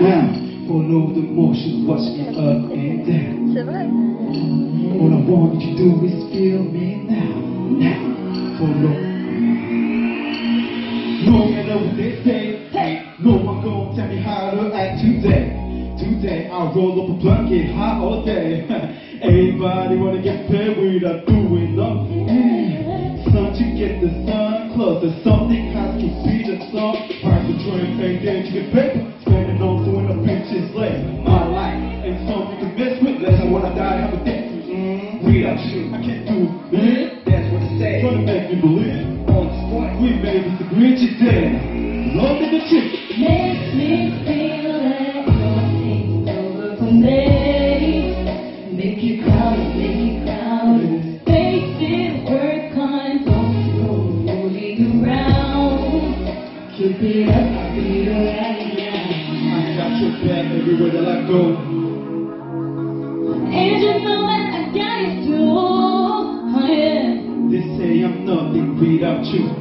ground for no emotion was up and down. All I want you to do is feel me now, now, for no. No matter what they say, hey, no one gon' tell me how to act today. Today I'll roll up a blunt, get high all day. Everybody wanna get paid without doing nothing. It's time to get the sun closer. Something has to be the song. Price the drink, pay then you get paper. Spending on doing a bitch's leg. My life ain't something to mess with. Less I wanna die, have a death. Without you, I can't do it. That's what I say. Trying to make me believe. On the spot, we may disagree today. Love me the chick. Makes me feel like nothing's over for me. Make you cry, make you cry. Keep it up, I feel right now. I got your back everywhere that I go. And you know that I got it too, oh yeah. They say I'm nothing without you.